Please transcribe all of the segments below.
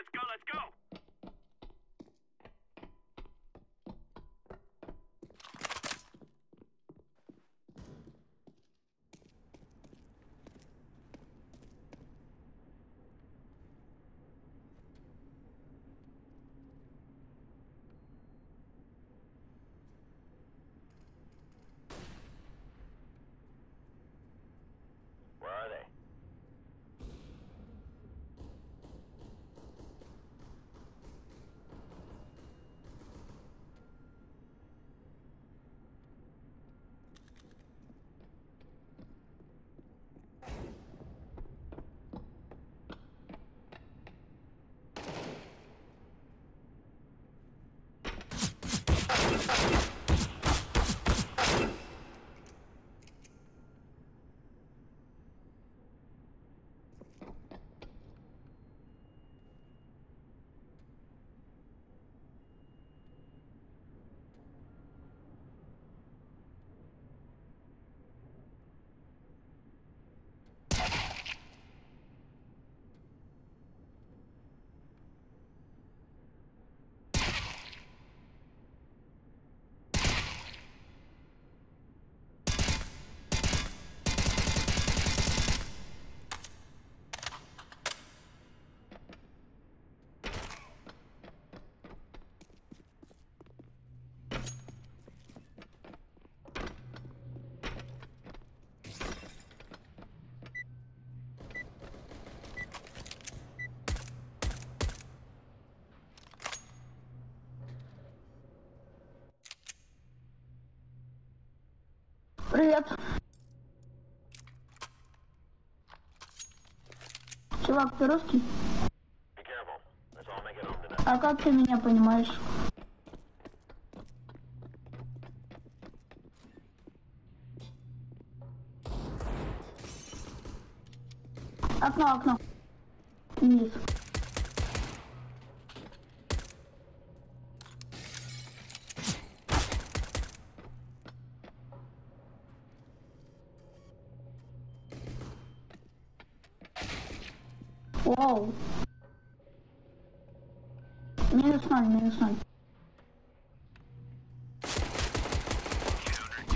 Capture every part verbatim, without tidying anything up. let's go, let's go! Привет. Чувак, ты русский? А как ты меня понимаешь? Окно, окно. Вниз. Оу. Минус ноль, минус ноль.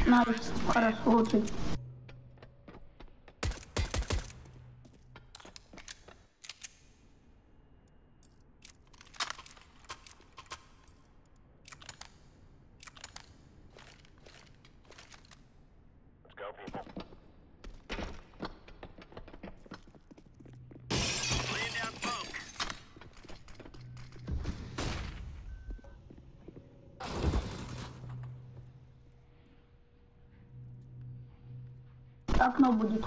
Надо, хорошо, лучше. Окно будет.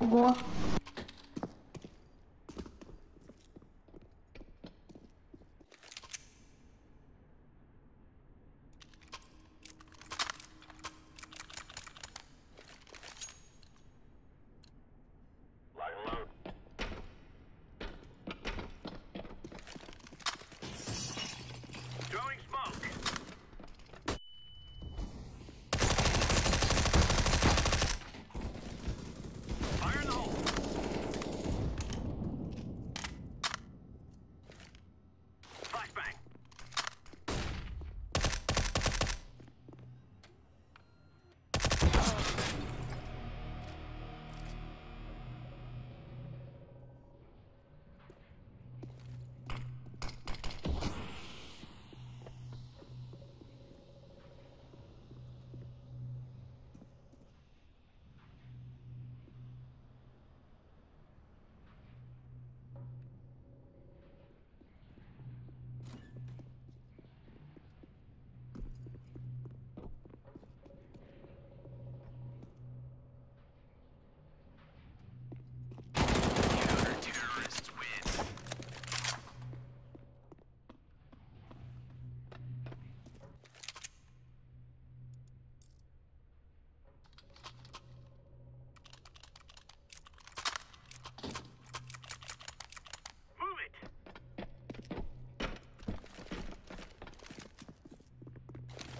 Ого. Iron hole.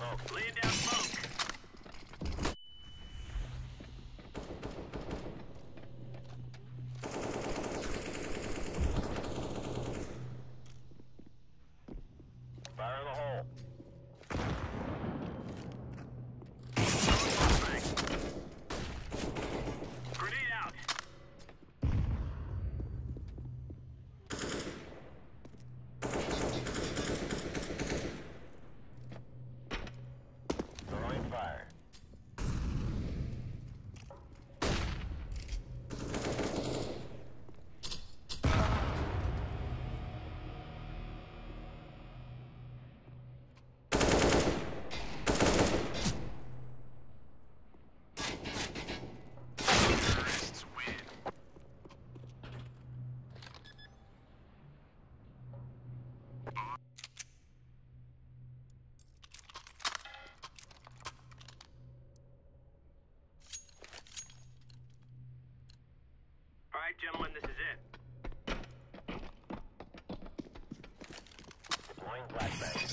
smoke. Laying down smoke. Fire in the hole. Grenade out. Throwing fire. All right, gentlemen, this is it. Deploying flashbang.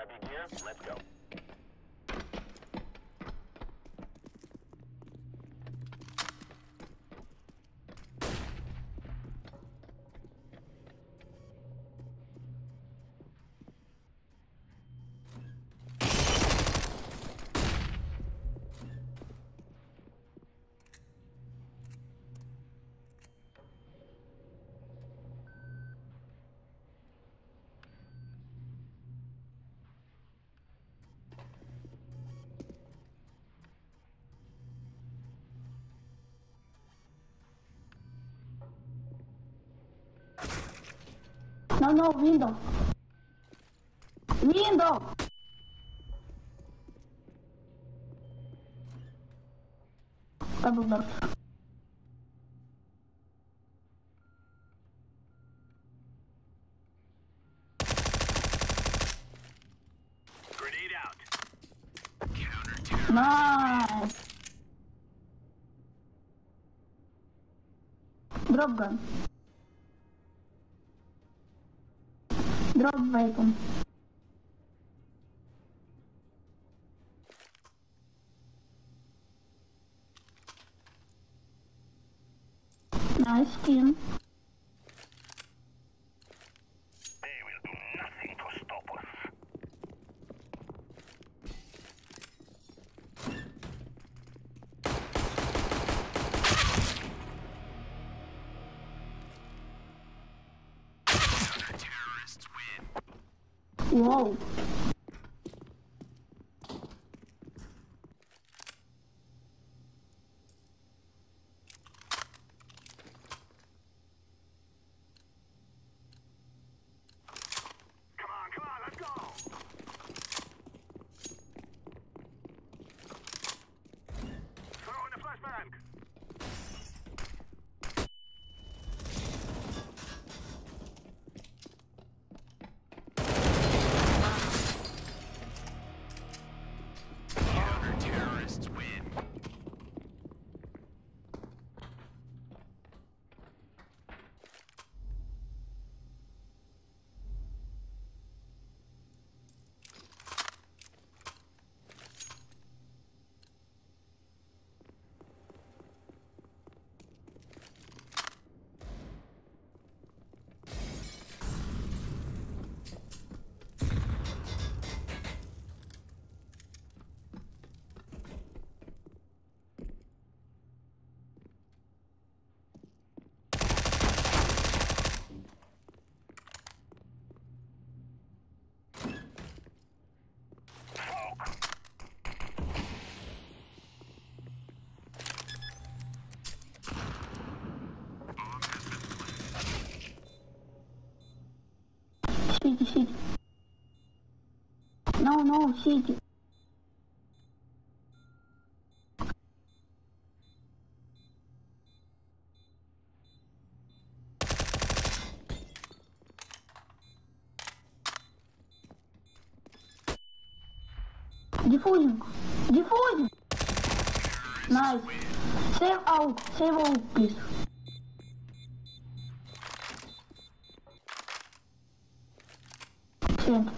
Grab your gear, let's go. No, no, window. Window! Double door. Grenade out. Counter-terrorism. Nice. Drop gun. Drop weapon. Nice skin. They will do nothing to stop us. Whoa. Сиди. No, no, сиди. Диффузинг. Диффузинг. Найс. Save out. Save out, please. Сиди.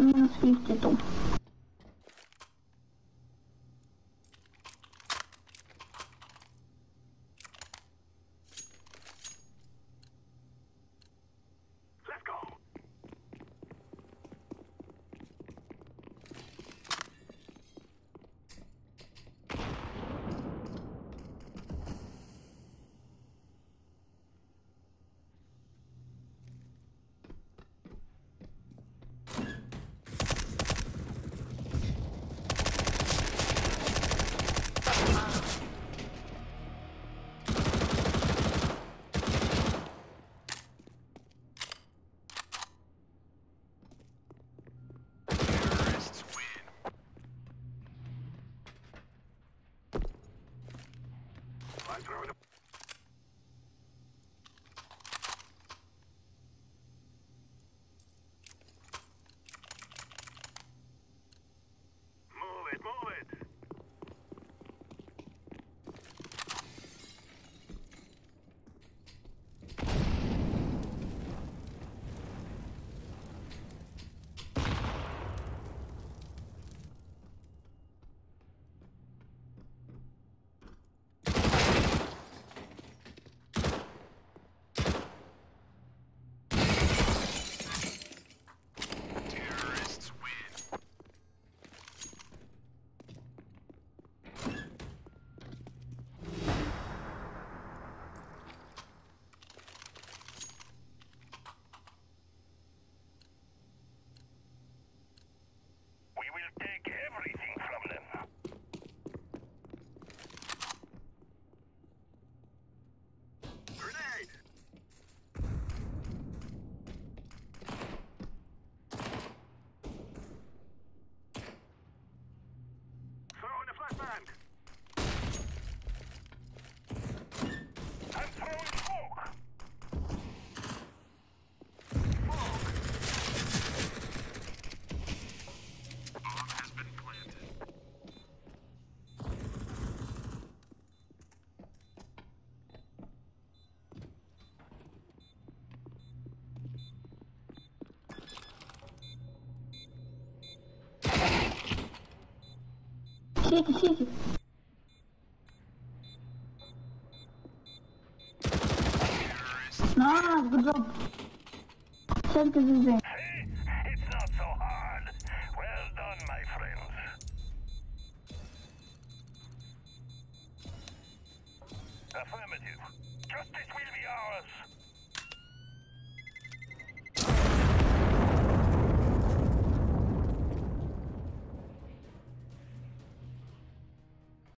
Минус пятьдесят топ. сети, сети. Nice, good job. Send to this thing. Hey, it's not so hard. Well done, my friends. Affirmative. Justice will be ours.